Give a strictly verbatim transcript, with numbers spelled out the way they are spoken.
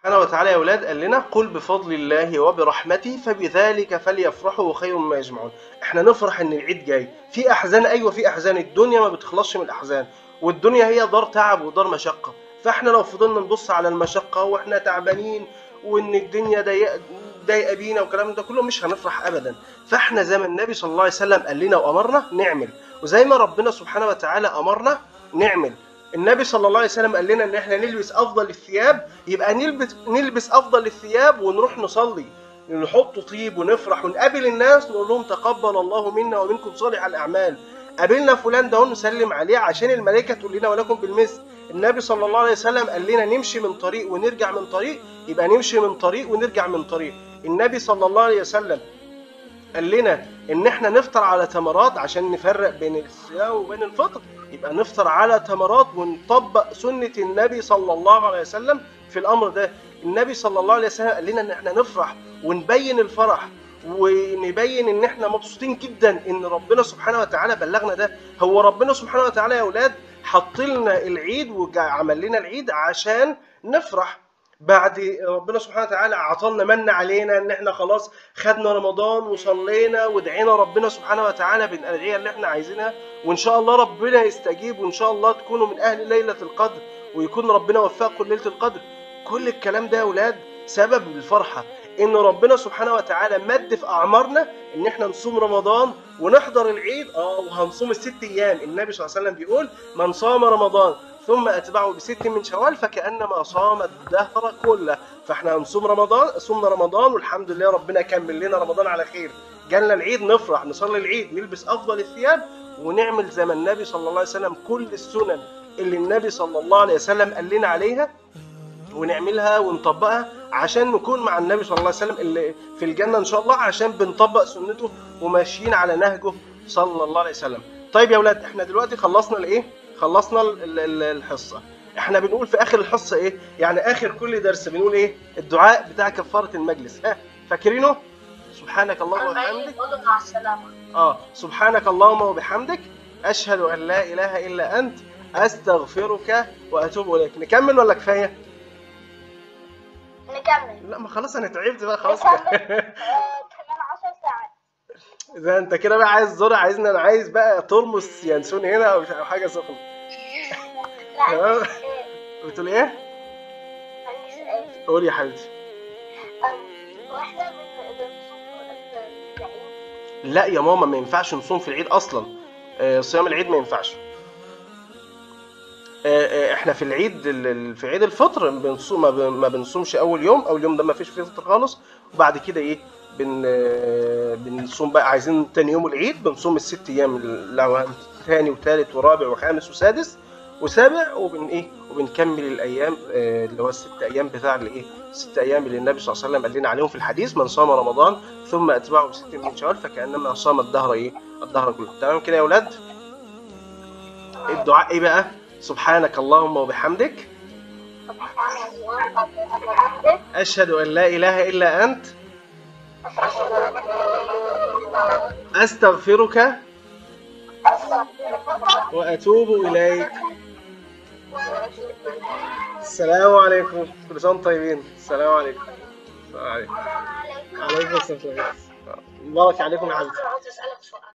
سبحانه وتعالى يا أولاد قال لنا قل بفضل الله وبرحمته فبذلك فليفرحوا خير مما يجمعون. احنا نفرح ان العيد جاي. في احزان، ايوه في احزان، الدنيا ما بتخلصش من الاحزان، والدنيا هي دار تعب ودار مشقه. فاحنا لو فضلنا نبص على المشقه واحنا تعبانين وان الدنيا ضيقه ضايقه بينا والكلام ده كله مش هنفرح ابدا. فاحنا زي ما النبي صلى الله عليه وسلم قال لنا وامرنا نعمل، وزي ما ربنا سبحانه وتعالى امرنا نعمل. النبي صلى الله عليه وسلم قال لنا ان احنا نلبس افضل الثياب، يبقى نلبس نلبس افضل الثياب ونروح نصلي نحط طيب ونفرح ونقابل الناس نقول لهم تقبل الله منا ومنكم صالح الاعمال. قابلنا فلان ده اهو نسلم عليه عشان الملائكه تقول لنا ولكم بالمثل. النبي صلى الله عليه وسلم قال لنا نمشي من طريق ونرجع من طريق، يبقى نمشي من طريق ونرجع من طريق. النبي صلى الله عليه وسلم قال لنا ان احنا نفطر على تمرات عشان نفرق بين الصيام وبين الفطر، يبقى نفطر على تمرات ونطبق سنة النبي صلى الله عليه وسلم في الامر ده. النبي صلى الله عليه وسلم قال لنا ان احنا نفرح ونبين الفرح ونبين ان احنا مبسوطين جدا ان ربنا سبحانه وتعالى بلغنا ده. هو ربنا سبحانه وتعالى يا اولاد حط لنا العيد وعمل لنا العيد عشان نفرح. بعد ربنا سبحانه وتعالى عطلنا من علينا ان احنا خلاص خدنا رمضان وصلينا ودعينا ربنا سبحانه وتعالى بالادعيه اللي احنا عايزينها، وان شاء الله ربنا يستجيب، وان شاء الله تكونوا من اهل ليله القدر ويكون ربنا وفقكم ليله القدر. كل الكلام ده يا اولاد سبب الفرحه ان ربنا سبحانه وتعالى مد في اعمارنا ان احنا نصوم رمضان ونحضر العيد. اه وهنصوم الست ايام، النبي صلى الله عليه وسلم بيقول من صام رمضان ثم أتبعه بست من شوال فكأنما صام الدهر كله. فاحنا هنصوم رمضان، صومنا رمضان والحمد لله ربنا كمل لنا رمضان على خير، جالنا العيد نفرح نصلي العيد نلبس أفضل الثياب ونعمل زي ما النبي صلى الله عليه وسلم كل السنن اللي النبي صلى الله عليه وسلم قال لنا عليها ونعملها ونطبقها عشان نكون مع النبي صلى الله عليه وسلم اللي في الجنة إن شاء الله، عشان بنطبق سنته وماشيين على نهجه صلى الله عليه وسلم. طيب يا أولاد احنا دلوقتي خلصنا الإيه؟ خلصنا الحصة. احنا بنقول في اخر الحصة ايه؟ يعني اخر كل درس بنقول ايه؟ الدعاء بتاع كفارة المجلس. ها فاكرينه؟ سبحانك اللهم وبحمدك. مع السلامة. اه سبحانك اللهم وبحمدك اشهد ان لا اله الا انت استغفرك واتوب اليك. نكمل ولا كفاية؟ نكمل. لا ما خلاص انا تعبت بقى خلاص. نكمل إذا أنت كده بقى عايز ذرة، عايزنا أنا عايز بقى ترمس ينسون هنا أو أو حاجة سخنة. تمام؟ بتقول إيه؟ قول يا حبيبتي. وإحنا بنصوم لا يا ماما ما ينفعش نصوم في العيد أصلاً. صيام العيد ما ينفعش. إحنا في العيد في عيد الفطر بنصوم ما بنصومش أول يوم، أول يوم ده ما فيش فيه فطر خالص، وبعد كده إيه؟ بن بنصوم بقى عايزين تاني يوم العيد بنصوم الست ايام اللي تاني وثالث ورابع وخامس وسادس وسابع وبن ايه وبنكمل الايام اللي هو الست ايام بتاع الايه الست ايام اللي النبي صلى الله عليه وسلم قال لنا عليهم في الحديث من صام رمضان ثم اتبعه بست من شوال فكانما صام الدهر ايه الدهر كله. تمام كده يا اولاد؟ الدعاء ايه بقى؟ سبحانك اللهم وبحمدك اشهد ان لا اله الا انت أستغفرك وأتوب إليك. السلام عليكم، كل سنة طيبين. السلام عليكم. السلام عليكم. عليكم السلام. بارك عليكم يا حبيبتي.